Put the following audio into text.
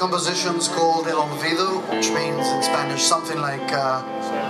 Composition's called El Olvido, which means in Spanish something like